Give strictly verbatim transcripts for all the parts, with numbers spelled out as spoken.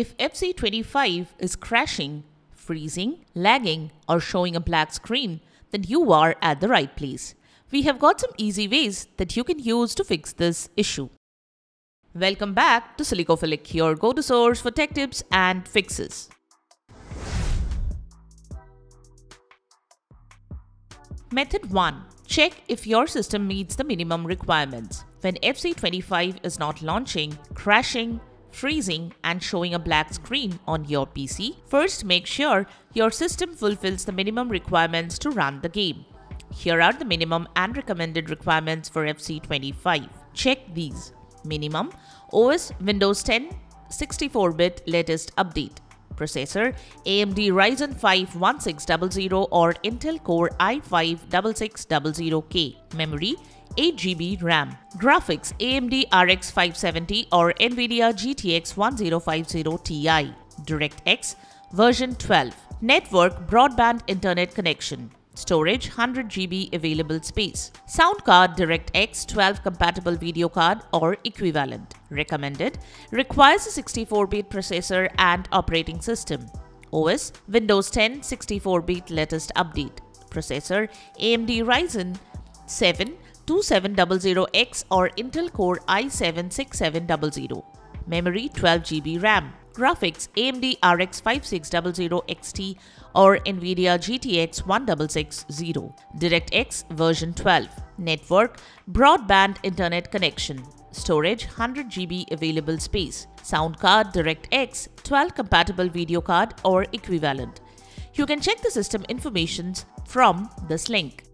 If F C twenty-five is crashing, freezing, lagging, or showing a black screen, then you are at the right place. We have got some easy ways that you can use to fix this issue. Welcome back to Silicophilic, your go-to source for tech tips and fixes. Method one. Check if your system meets the minimum requirements. When F C twenty-five is not launching, crashing, freezing, and showing a black screen on your P C, first make sure your system fulfills the minimum requirements to run the game. Here are the minimum and recommended requirements for F C twenty-five. Check these. Minimum: O S Windows ten sixty-four bit latest update. Processor: A M D Ryzen five sixteen hundred or Intel Core i five sixty-six hundred K. Memory: eight G B RAM. Graphics: A M D R X five seventy or NVIDIA G T X ten fifty T I. DirectX version twelve. Network: broadband internet connection. Storage: one hundred G B available space. Sound card: DirectX twelve compatible video card or equivalent. Recommended: requires a sixty-four bit processor and operating system. O S: Windows ten sixty-four bit latest update. Processor: A M D Ryzen seven twenty-seven hundred X or Intel Core i seven sixty-seven hundred. Memory: twelve G B RAM. Graphics: A M D R X five six hundred X T or NVIDIA G T X sixteen sixty. DirectX version twelve. Network: broadband internet connection. Storage: one hundred G B available space. Sound card: DirectX twelve compatible video card or equivalent. You can check the system information from this link.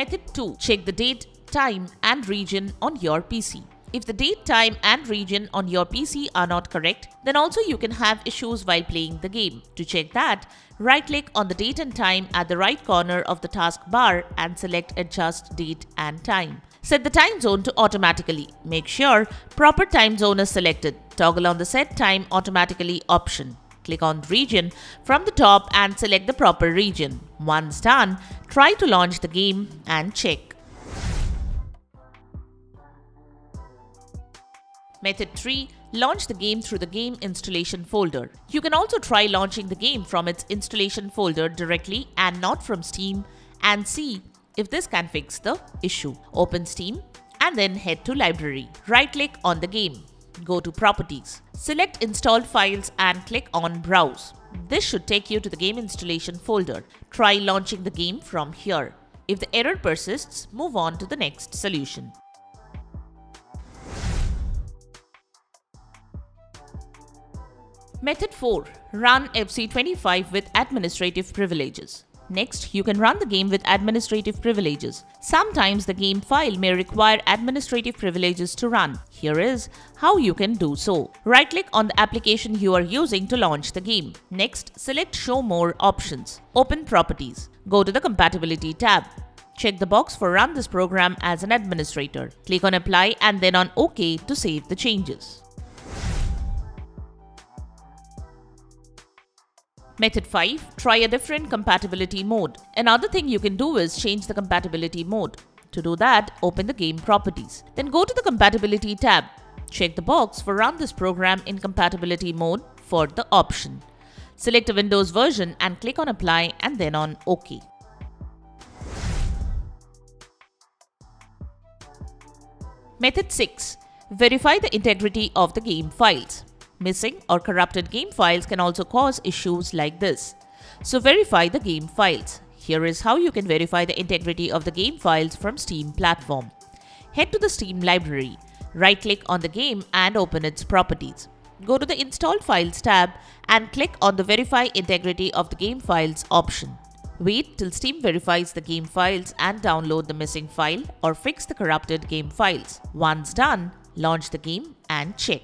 Method two. Check the date, time and region on your P C. If the date, time and region on your P C are not correct, then also you can have issues while playing the game. To check that, right-click on the date and time at the right corner of the taskbar and select Adjust Date and Time. Set the time zone to automatically. Make sure proper time zone is selected. Toggle on the Set Time Automatically option. Click on Region from the top and select the proper region. Once done, try to launch the game and check. Method three. Launch the game through the game installation folder. You can also try launching the game from its installation folder directly and not from Steam and see if this can fix the issue. Open Steam and then head to Library. Right-click on the game. Go to Properties. Select Installed Files and click on Browse. This should take you to the game installation folder. Try launching the game from here. If the error persists, move on to the next solution. Method four. Run F C twenty-five with administrative privileges. Next, you can run the game with administrative privileges. Sometimes the game file may require administrative privileges to run. Here is how you can do so. Right-click on the application you are using to launch the game. Next, select Show More Options. Open Properties. Go to the Compatibility tab. Check the box for Run this program as an administrator. Click on Apply and then on OK to save the changes. Method five. Try a different compatibility mode. Another thing you can do is change the compatibility mode. To do that, open the game properties. Then go to the Compatibility tab. Check the box for Run this program in compatibility mode for the option. Select a Windows version and click on Apply and then on OK. Method six. Verify the integrity of the game files. Missing or corrupted game files can also cause issues like this. So verify the game files. Here is how you can verify the integrity of the game files from Steam platform. Head to the Steam library. Right-click on the game and open its properties. Go to the Install Files tab and click on the Verify Integrity of the Game Files option. Wait till Steam verifies the game files and download the missing file or fix the corrupted game files. Once done, launch the game and check.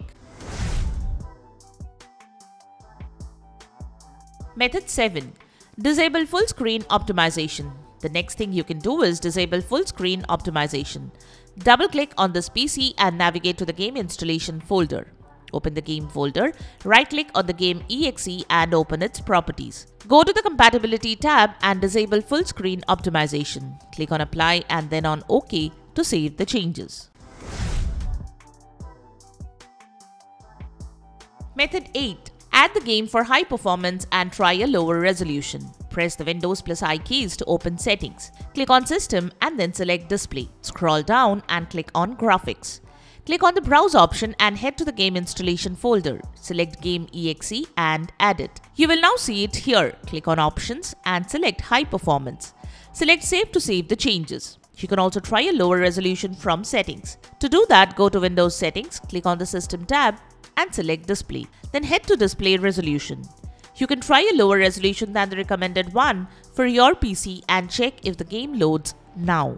Method seven. Disable full screen optimization. The next thing you can do is disable full screen optimization. Double click on this P C and navigate to the game installation folder. Open the game folder, right click on the game E X E and open its properties. Go to the Compatibility tab and disable full screen optimization. Click on Apply and then on OK to save the changes. Method eight. Add the game for high performance and try a lower resolution. Press the Windows plus I keys to open Settings. Click on System and then select Display. Scroll down and click on Graphics. Click on the Browse option and head to the game installation folder. Select Game E X E and add it. You will now see it here. Click on Options and select High Performance. Select Save to save the changes. You can also try a lower resolution from Settings. To do that, go to Windows Settings, click on the System tab and select Display. Then head to Display Resolution. You can try a lower resolution than the recommended one for your P C and check if the game loads now.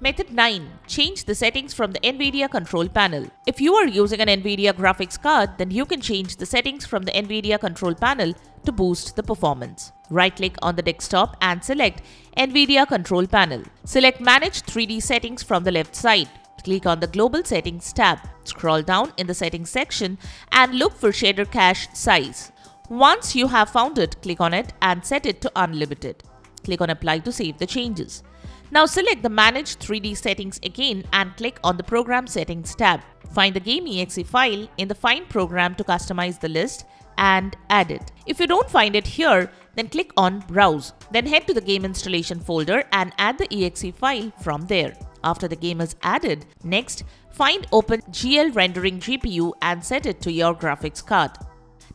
Method nine. Change the settings from the NVIDIA control panel. If you are using an NVIDIA graphics card, then you can change the settings from the NVIDIA control panel to boost the performance. Right-click on the desktop and select NVIDIA control panel. Select Manage three D settings from the left side. Click on the Global Settings tab. Scroll down in the Settings section and look for shader cache size. Once you have found it, click on it and set it to unlimited. Click on Apply to save the changes. Now select the Manage three D settings again and click on the Program Settings tab. Find the Game E X E file in the Find Program to customize the list and add it. If you don't find it here, then click on Browse. Then head to the Game Installation folder and add the E X E file from there. After the game is added, next find Open G L Rendering G P U and set it to your graphics card.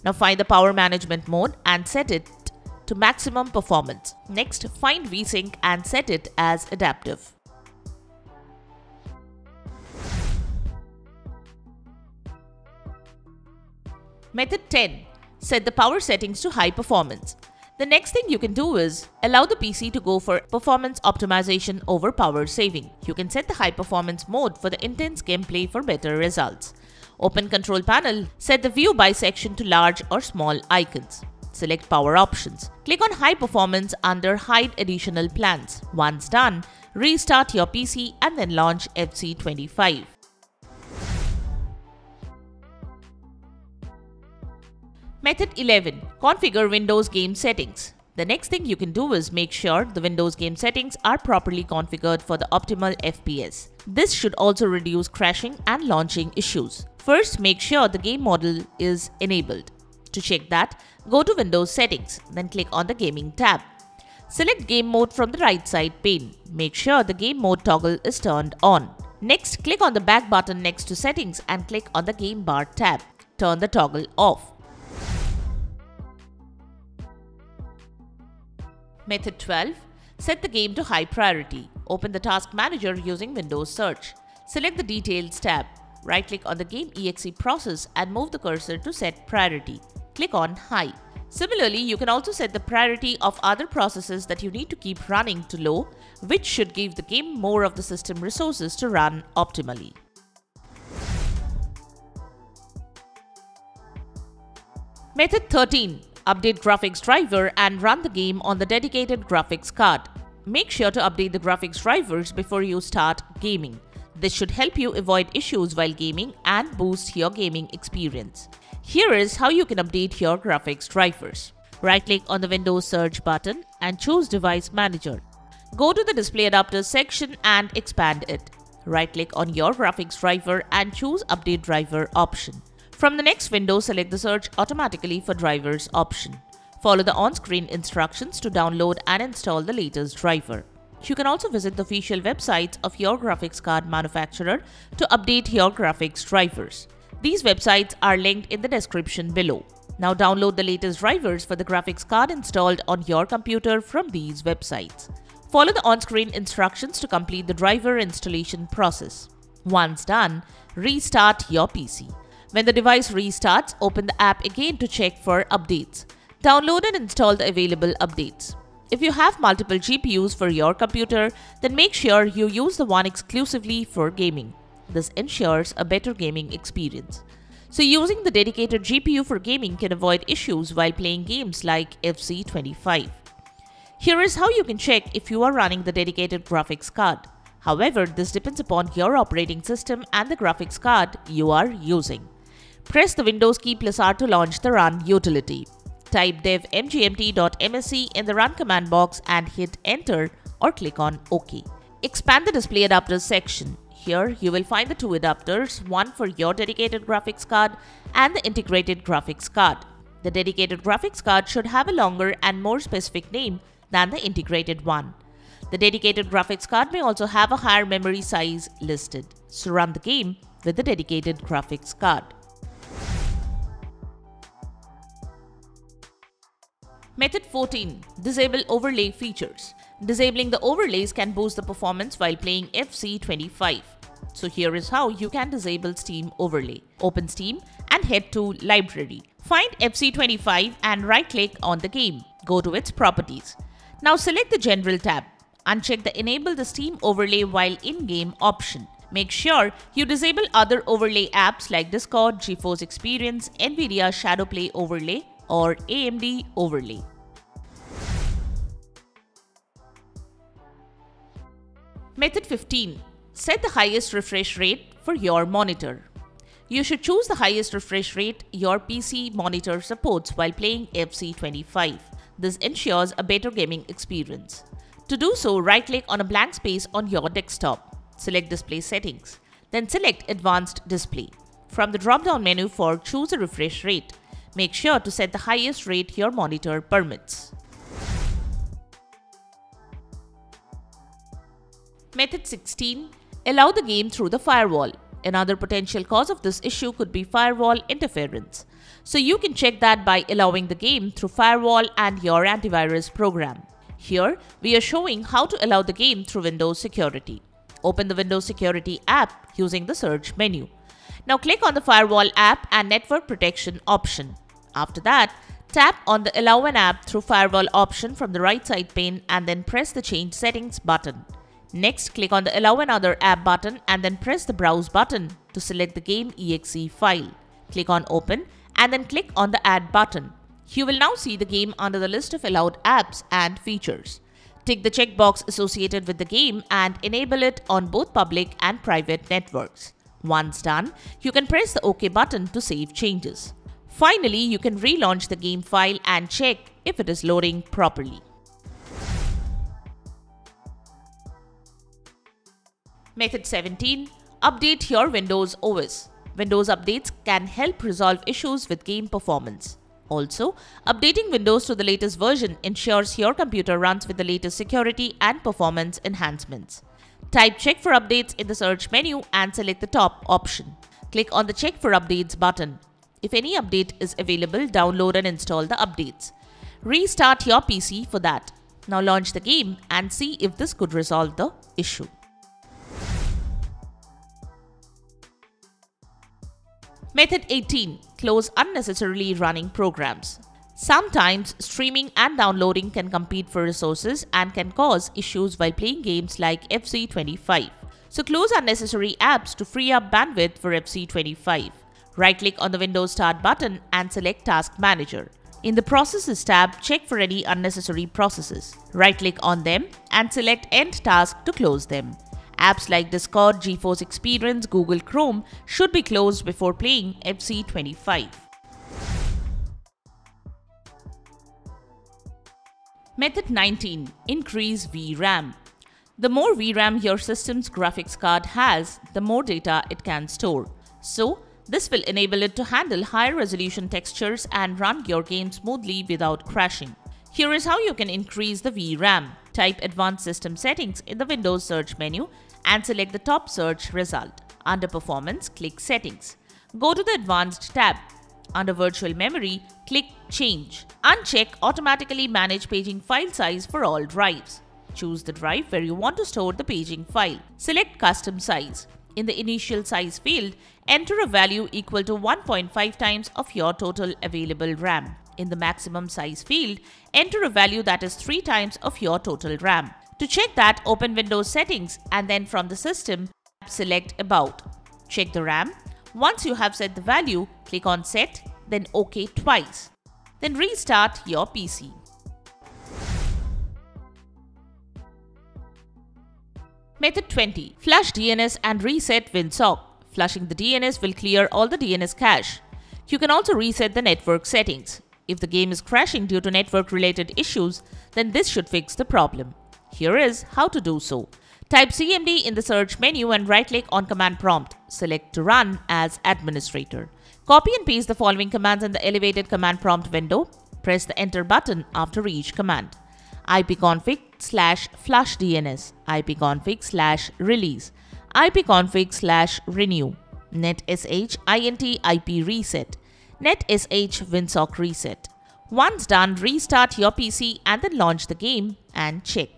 Now find the Power Management mode and set it to maximum performance. Next, find VSync and set it as adaptive. Method ten. Set the power settings to high performance. The next thing you can do is allow the P C to go for performance optimization over power saving. You can set the high performance mode for the intense gameplay for better results. Open Control Panel, set the View By section to large or small icons. Select Power Options. Click on High Performance under Hide Additional Plans. Once done, restart your P C and then launch F C twenty-five. Method eleven. Configure Windows Game Settings. The next thing you can do is make sure the Windows game settings are properly configured for the optimal F P S. This should also reduce crashing and launching issues. First, make sure the game model is enabled. To check that, go to Windows Settings, then click on the Gaming tab. Select Game Mode from the right side pane. Make sure the Game Mode toggle is turned on. Next, click on the back button next to Settings and click on the Game Bar tab. Turn the toggle off. Method twelve. Set the game to high priority. Open the Task Manager using Windows Search. Select the Details tab. Right-click on the Game E X E process and move the cursor to set priority. Click on High. Similarly, you can also set the priority of other processes that you need to keep running to low, which should give the game more of the system resources to run optimally. Method thirteen. Update graphics driver and run the game on the dedicated graphics card. Make sure to update the graphics drivers before you start gaming. This should help you avoid issues while gaming and boost your gaming experience. Here is how you can update your graphics drivers. Right-click on the Windows Search button and choose Device Manager. Go to the Display Adapters section and expand it. Right-click on your graphics driver and choose Update Driver option. From the next window, select the Search Automatically for Drivers option. Follow the on-screen instructions to download and install the latest driver. You can also visit the official websites of your graphics card manufacturer to update your graphics drivers. These websites are linked in the description below. Now download the latest drivers for the graphics card installed on your computer from these websites. Follow the on-screen instructions to complete the driver installation process. Once done, restart your P C. When the device restarts, open the app again to check for updates. Download and install the available updates. If you have multiple G P Us for your computer, then make sure you use the one exclusively for gaming. This ensures a better gaming experience. So using the dedicated G P U for gaming can avoid issues while playing games like F C twenty-five. Here is how you can check if you are running the dedicated graphics card. However, this depends upon your operating system and the graphics card you are using. Press the Windows key plus R to launch the Run utility. Type dev mgmt.msc in the Run command box and hit Enter or click on OK. Expand the Display Adapters section. Here you will find the two adapters, one for your dedicated graphics card and the integrated graphics card. The dedicated graphics card should have a longer and more specific name than the integrated one. The dedicated graphics card may also have a higher memory size listed. So run the game with the dedicated graphics card. Method fourteen. Disable overlay features. Disabling the overlays can boost the performance while playing F C twenty-five. So here is how you can disable Steam overlay. Open Steam and head to Library. Find F C twenty-five and right-click on the game. Go to its Properties. Now select the General tab. Uncheck the Enable the Steam Overlay while in-game option. Make sure you disable other overlay apps like Discord, GeForce Experience, NVIDIA Shadowplay Overlay or A M D Overlay. Method fifteen. Set the highest refresh rate for your monitor. You should choose the highest refresh rate your P C monitor supports while playing F C twenty-five. This ensures a better gaming experience. To do so, right-click on a blank space on your desktop. Select Display Settings. Then select Advanced Display. From the drop-down menu for Choose a Refresh Rate, make sure to set the highest rate your monitor permits. Method sixteen. Allow the game through the firewall. Another potential cause of this issue could be firewall interference. So you can check that by allowing the game through firewall and your antivirus program. Here, we are showing how to allow the game through Windows Security. Open the Windows Security app using the search menu. Now click on the Firewall app and Network Protection option. After that, tap on the Allow an app through Firewall option from the right side pane and then press the Change Settings button. Next, click on the Allow another app button and then press the Browse button to select the game .exe file. Click on Open and then click on the Add button. You will now see the game under the list of allowed apps and features. Tick the checkbox associated with the game and enable it on both public and private networks. Once done, you can press the OK button to save changes. Finally, you can relaunch the game file and check if it is loading properly. Method seventeen. Update your Windows O S. Windows updates can help resolve issues with game performance. Also, updating Windows to the latest version ensures your computer runs with the latest security and performance enhancements. Type Check for Updates in the search menu and select the top option. Click on the Check for Updates button. If any update is available, download and install the updates. Restart your P C for that. Now launch the game and see if this could resolve the issue. Method eighteen. Close unnecessarily running programs. Sometimes, streaming and downloading can compete for resources and can cause issues while playing games like F C twenty-five. So close unnecessary apps to free up bandwidth for F C twenty-five. Right-click on the Windows Start button and select Task Manager. In the Processes tab, check for any unnecessary processes. Right-click on them and select End Task to close them. Apps like Discord, GeForce Experience, Google Chrome should be closed before playing F C twenty-five. Method nineteen. Increase V RAM. The more V RAM your system's graphics card has, the more data it can store. So, this will enable it to handle higher resolution textures and run your game smoothly without crashing. Here is how you can increase the V RAM. Type Advanced System Settings in the Windows search menu and select the top search result. Under Performance, click Settings. Go to the Advanced tab. Under Virtual Memory, click Change. Uncheck Automatically Manage Paging File Size for all drives. Choose the drive where you want to store the paging file. Select Custom Size. In the Initial Size field, enter a value equal to one point five times of your total available RAM. In the Maximum Size field, enter a value that is three times of your total RAM. To check that, open Windows Settings and then from the System, select About. Check the RAM. Once you have set the value, click on Set, then OK twice. Then restart your P C. Method twenty. Flush D N S and reset WinSock. Flushing the D N S will clear all the D N S cache. You can also reset the network settings. If the game is crashing due to network-related issues, then this should fix the problem. Here is how to do so. Type C M D in the search menu and right-click on Command Prompt. Select to run as administrator. Copy and paste the following commands in the elevated Command Prompt window. Press the Enter button after each command. ipconfig slash flushdns, ipconfig slash release, ipconfig slash renew, netsh int ip reset, netsh winsock reset. Once done, restart your P C and then launch the game and check.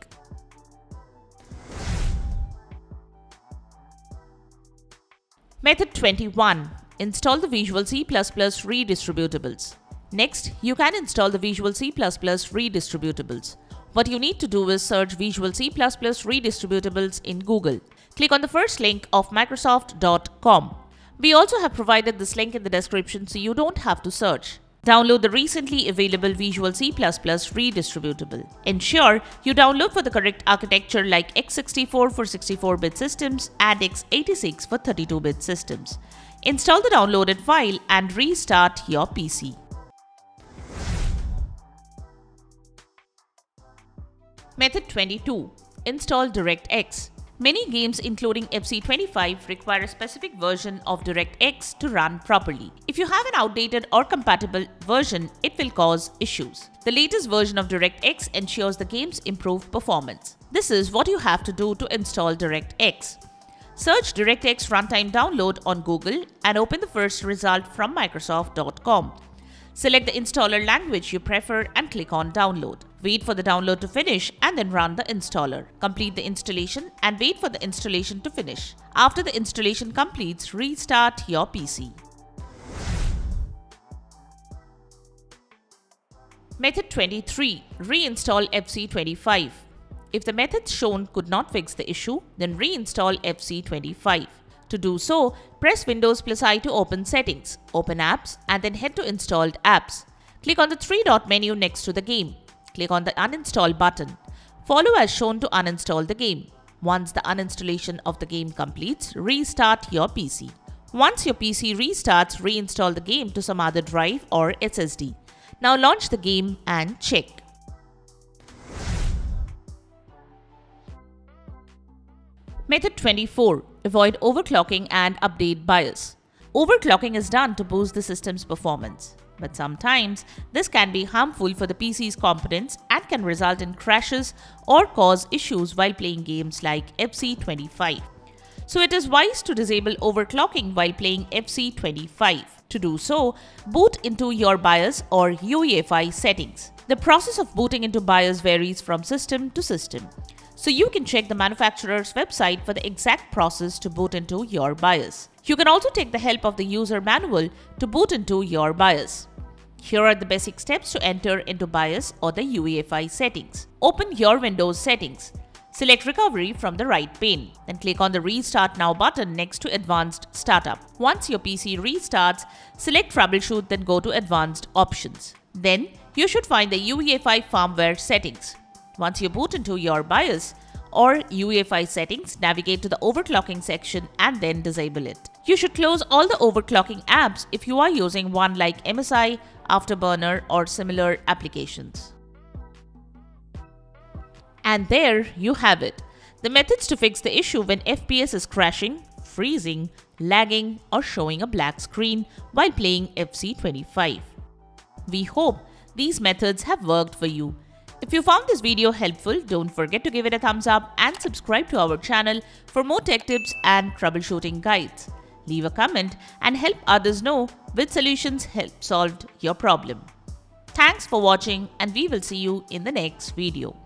Method twenty-one. Install the Visual C plus plus redistributables. Next, you can install the Visual C plus plus redistributables. What you need to do is search Visual C plus plus redistributables in Google. Click on the first link of Microsoft dot com. We also have provided this link in the description so you don't have to search. Download the recently available Visual C plus plus redistributable. Ensure you download for the correct architecture like x sixty-four for sixty-four bit systems and x eighty-six for thirty-two bit systems. Install the downloaded file and restart your P C. Method twenty-two. Install DirectX. Many games including F C twenty-five require a specific version of DirectX to run properly. If you have an outdated or compatible version, it will cause issues. The latest version of DirectX ensures the game's improved performance. This is what you have to do to install DirectX. Search DirectX Runtime Download on Google and open the first result from Microsoft dot com. Select the installer language you prefer and click on Download. Wait for the download to finish and then run the installer. Complete the installation and wait for the installation to finish. After the installation completes, restart your P C. Method twenty-three. Reinstall F C twenty-five. If the methods shown could not fix the issue, then reinstall F C twenty-five. To do so, press Windows plus I to open Settings, open Apps and then head to Installed Apps. Click on the three-dot menu next to the game. Click on the Uninstall button. Follow as shown to uninstall the game. Once the uninstallation of the game completes, restart your P C. Once your P C restarts, reinstall the game to some other drive or S S D. Now launch the game and check. Method twenty-four. Avoid overclocking and update BIOS. Overclocking is done to boost the system's performance. But sometimes, this can be harmful for the P C's components and can result in crashes or cause issues while playing games like F C twenty-five. So it is wise to disable overclocking while playing F C twenty-five. To do so, boot into your BIOS or U E F I settings. The process of booting into BIOS varies from system to system. So you can check the manufacturer's website for the exact process to boot into your BIOS. You can also take the help of the user manual to boot into your BIOS. Here are the basic steps to enter into BIOS or the U E F I settings. Open your Windows settings. Select Recovery from the right pane. Then click on the Restart Now button next to Advanced Startup. Once your P C restarts, select Troubleshoot, then go to Advanced Options. Then you should find the U E F I firmware settings. Once you boot into your BIOS or U E F I settings, navigate to the overclocking section and then disable it. You should close all the overclocking apps if you are using one like M S I, Afterburner or similar applications. And there you have it. The methods to fix the issue when F P S is crashing, freezing, lagging or showing a black screen while playing F C twenty-five. We hope these methods have worked for you. If you found this video helpful, don't forget to give it a thumbs up and subscribe to our channel for more tech tips and troubleshooting guides. Leave a comment and help others know which solutions help solve your problem. Thanks for watching and we will see you in the next video.